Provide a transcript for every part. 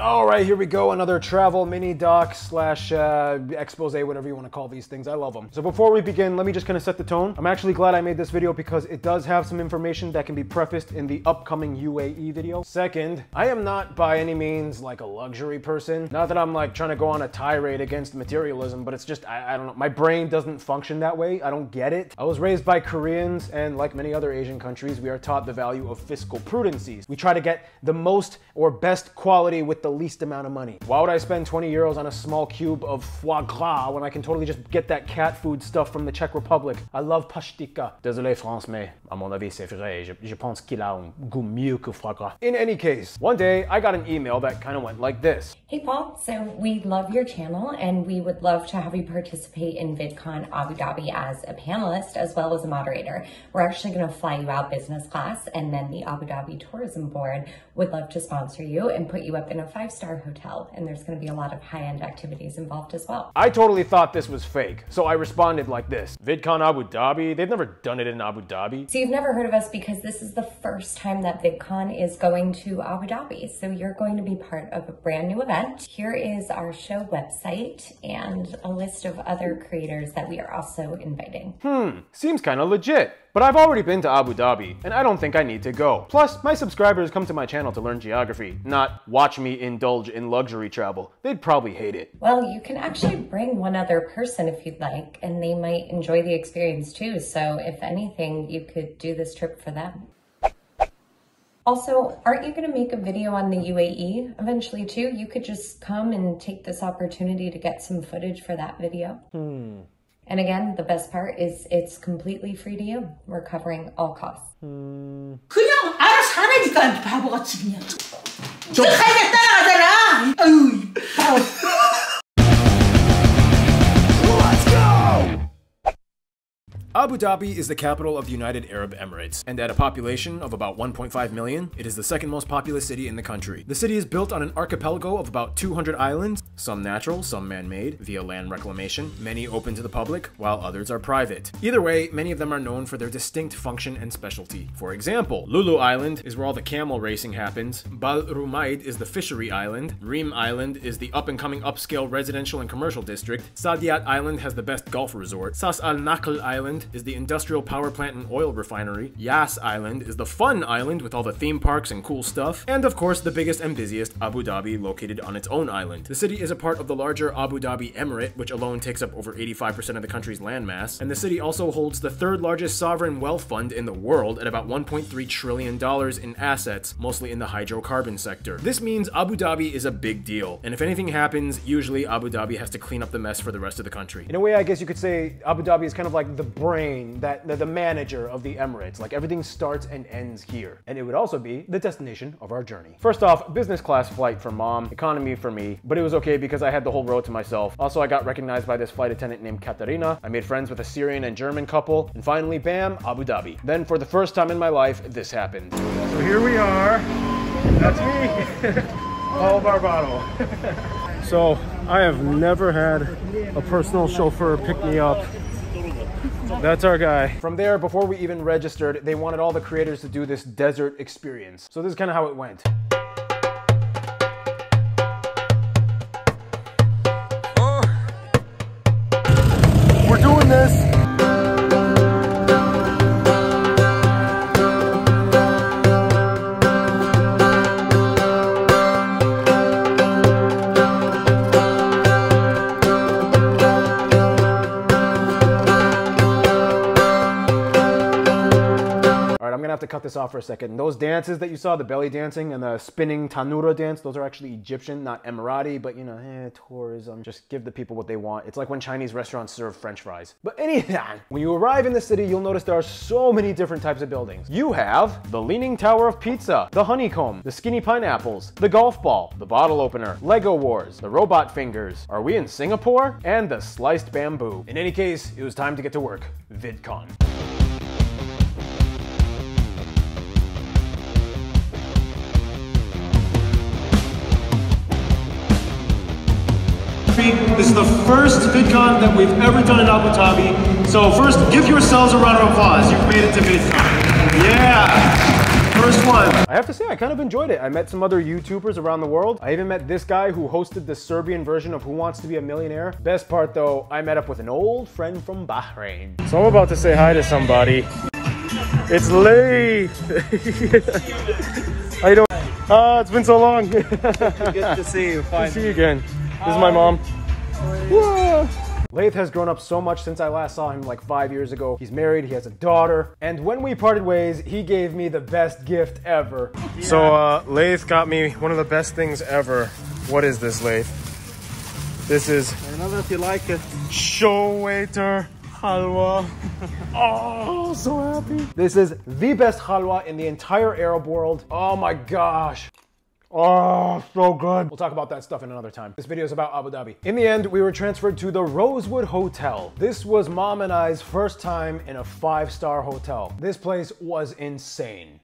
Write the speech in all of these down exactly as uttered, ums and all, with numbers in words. All right, here we go. Another travel mini doc slash uh, expose, whatever you want to call these things. I love them. So before we begin, let me just kind of set the tone. I'm actually glad I made this video because it does have some information that can be prefaced in the upcoming U A E video. Second, I am not by any means like a luxury person. Not that I'm like trying to go on a tirade against materialism, but it's just, I, I don't know. My brain doesn't function that way. I don't get it. I was raised by Koreans, and like many other Asian countries, we are taught the value of fiscal prudencies. We try to get the most or best quality with the the least amount of money. Why would I spend twenty euros on a small cube of foie gras when I can totally just get that cat food stuff from the Czech Republic? I love pashtika. Désolé France, mais à mon avis c'est vrai. Je, je pense qu'il a un goût mieux que foie gras. In any case, one day I got an email that kind of went like this. Hey Paul, so we love your channel and we would love to have you participate in VidCon Abu Dhabi as a panelist as well as a moderator. We're actually going to fly you out business class, and then the Abu Dhabi Tourism Board would love to sponsor you and put you up in a five-star hotel, and there's going to be a lot of high-end activities involved as well. I totally thought this was fake, so I responded like this. VidCon Abu Dhabi? They've never done it in Abu Dhabi. So you've never heard of us because this is the first time that VidCon is going to Abu Dhabi, so you're going to be part of a brand new event. Here is our show website and a list of other creators that we are also inviting. Hmm, seems kind of legit. But I've already been to Abu Dhabi, and I don't think I need to go. Plus, my subscribers come to my channel to learn geography, not watch me indulge in luxury travel. They'd probably hate it. Well, you can actually bring one other person if you'd like, and they might enjoy the experience too, so if anything, you could do this trip for them. Also, aren't you gonna make a video on the U A E eventually too? You could just come and take this opportunity to get some footage for that video. Hmm. And again, the best part is it's completely free to you. We're covering all costs. Mm. 그냥 알아서 하라니까 이 바보 같이 그냥. 저 가야 따라가잖아. 어이, 바보. Abu Dhabi is the capital of the United Arab Emirates, and at a population of about one point five million, it is the second most populous city in the country. The city is built on an archipelago of about two hundred islands, some natural, some man-made, via land reclamation, many open to the public, while others are private. Either way, many of them are known for their distinct function and specialty. For example, Lulu Island is where all the camel racing happens, Bal Rumaid is the fishery island, Reem Island is the up-and-coming upscale residential and commercial district, Sadiat Island has the best golf resort, Sas al-Nakhl Island is the industrial power plant and oil refinery, Yas Island is the fun island with all the theme parks and cool stuff, and of course the biggest and busiest, Abu Dhabi, located on its own island. The city is a part of the larger Abu Dhabi Emirate, which alone takes up over eighty-five percent of the country's landmass, and the city also holds the third largest sovereign wealth fund in the world at about one point three trillion dollars in assets, mostly in the hydrocarbon sector. This means Abu Dhabi is a big deal, and if anything happens, usually Abu Dhabi has to clean up the mess for the rest of the country. In a way, I guess you could say Abu Dhabi is kind of like the brain That, that the manager of the Emirates, like everything starts and ends here. And it would also be the destination of our journey. First off, business class flight for mom, economy for me, but it was okay because I had the whole row to myself. Also, I got recognized by this flight attendant named Katarina. I made friends with a Syrian and German couple, and finally, bam, Abu Dhabi. Then for the first time in my life, this happened. So here we are, that's me, Paul Barbato. So I have never had a personal chauffeur pick me up. That's our guy. From there, before we even registered, they wanted all the creators to do this desert experience. So this is kind of how it went. Oh. We're doing this. To cut this off for a second. Those dances that you saw, the belly dancing and the spinning tanura dance, those are actually Egyptian, not Emirati, but you know, eh, tourism. Just give the people what they want. It's like when Chinese restaurants serve French fries. But anyhow, when you arrive in the city, you'll notice there are so many different types of buildings. You have the Leaning Tower of Pizza, the honeycomb, the skinny pineapples, the golf ball, the bottle opener, Lego Wars, the robot fingers. Are we in Singapore? And the sliced bamboo. In any case, it was time to get to work. VidCon. This is the first VidCon that we've ever done in Abu Dhabi. So first, give yourselves a round of applause. You've made it to VidCon. Yeah. first one. I have to say, I kind of enjoyed it. I met some other YouTubers around the world. I even met this guy who hosted the Serbian version of Who Wants to Be a Millionaire. Best part though, I met up with an old friend from Bahrain. So I'm about to say hi to somebody. It's Laith. How you doing? Ah, it's been so long. Good to see you. Fine. Good to see you again. This is my mom. Whoa. Laith has grown up so much since I last saw him like five years ago. He's married, he has a daughter, and when we parted ways, he gave me the best gift ever. Yeah. So uh, Laith got me one of the best things ever. What is this, Laith? This is... I don't know if you like it. Show waiter halwa. Oh, so happy. This is the best halwa in the entire Arab world. Oh my gosh. Oh, so good. We'll talk about that stuff in another time. This video is about Abu Dhabi. In the end, we were transferred to the Rosewood Hotel. This was Mom and I's first time in a five-star hotel. This place was insane.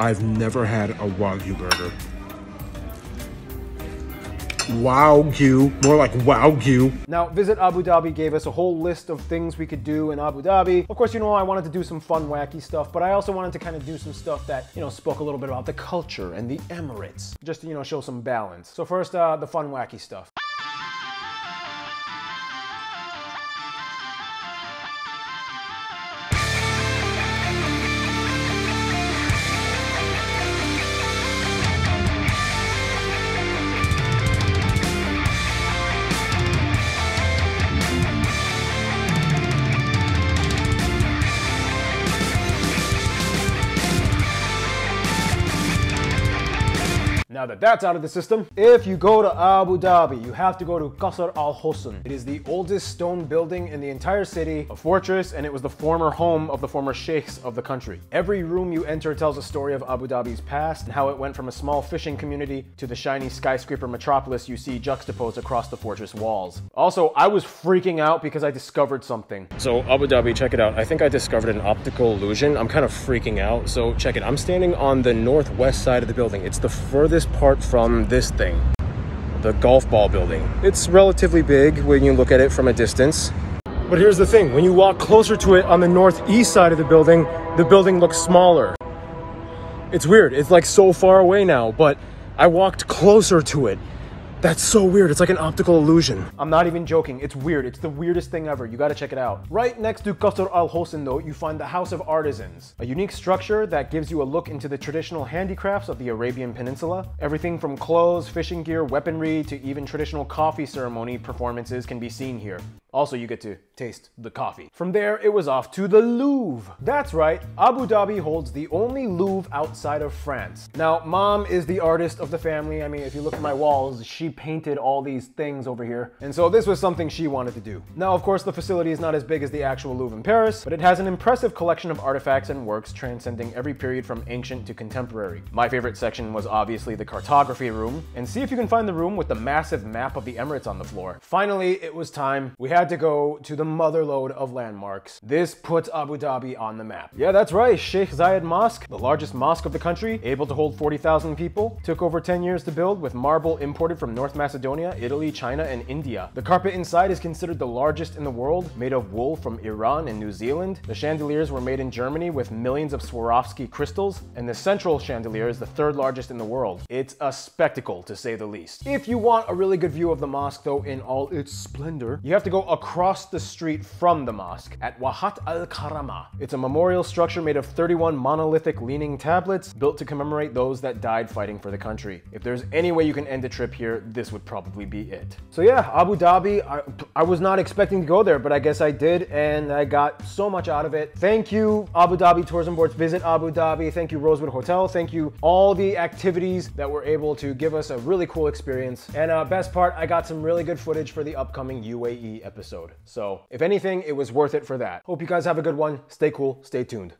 I've never had a Wagyu burger. Wagyu, more like Wagyu. Now, Visit Abu Dhabi gave us a whole list of things we could do in Abu Dhabi. Of course, you know, I wanted to do some fun, wacky stuff, but I also wanted to kind of do some stuff that, you know, spoke a little bit about the culture and the Emirates, just to, you know, show some balance. So first, uh, the fun, wacky stuff. Now that that's out of the system, if you go to Abu Dhabi, you have to go to Qasr Al Hosn. It is the oldest stone building in the entire city, a fortress, and it was the former home of the former sheikhs of the country. Every room you enter tells a story of Abu Dhabi's past and how it went from a small fishing community to the shiny skyscraper metropolis you see juxtaposed across the fortress walls. Also, I was freaking out because I discovered something. So Abu Dhabi, check it out. I think I discovered an optical illusion. I'm kind of freaking out, so check it. I'm standing on the northwest side of the building. It's the furthest part from this thing, the golf ball building. It's relatively big when you look at it from a distance. But here's the thing, when you walk closer to it on the northeast side of the building, the building looks smaller. It's weird, it's like so far away now, but I walked closer to it. That's so weird, it's like an optical illusion. I'm not even joking, it's weird, it's the weirdest thing ever, you gotta check it out. Right next to Qasr Al Hosn though, you find the House of Artisans, a unique structure that gives you a look into the traditional handicrafts of the Arabian Peninsula. Everything from clothes, fishing gear, weaponry, to even traditional coffee ceremony performances can be seen here. Also, you get to taste the coffee. From there, it was off to the Louvre. That's right, Abu Dhabi holds the only Louvre outside of France. Now, Mom is the artist of the family. I mean, if you look at my walls, she painted all these things over here. And so this was something she wanted to do. Now, of course, the facility is not as big as the actual Louvre in Paris, but it has an impressive collection of artifacts and works transcending every period from ancient to contemporary. My favorite section was obviously the cartography room. And see if you can find the room with the massive map of the Emirates on the floor. Finally, it was time. We had had to go to the motherlode of landmarks. This puts Abu Dhabi on the map. Yeah, that's right, Sheikh Zayed Mosque, the largest mosque of the country, able to hold forty thousand people, took over ten years to build with marble imported from North Macedonia, Italy, China, and India. The carpet inside is considered the largest in the world, made of wool from Iran and New Zealand. The chandeliers were made in Germany with millions of Swarovski crystals, and the central chandelier is the third largest in the world. It's a spectacle, to say the least. If you want a really good view of the mosque, though, in all its splendor, you have to go across the street from the mosque at Wahat Al Karama. It's a memorial structure made of thirty-one monolithic leaning tablets built to commemorate those that died fighting for the country. If there's any way you can end a trip here, this would probably be it. So yeah, Abu Dhabi, I, I was not expecting to go there, but I guess I did, and I got so much out of it. Thank you, Abu Dhabi Tourism Board's Visit Abu Dhabi. Thank you, Rosewood Hotel. Thank you, all the activities that were able to give us a really cool experience. And uh, best part, I got some really good footage for the upcoming U A E episode. episode. So if anything, it was worth it for that. Hope you guys have a good one. Stay cool, stay tuned.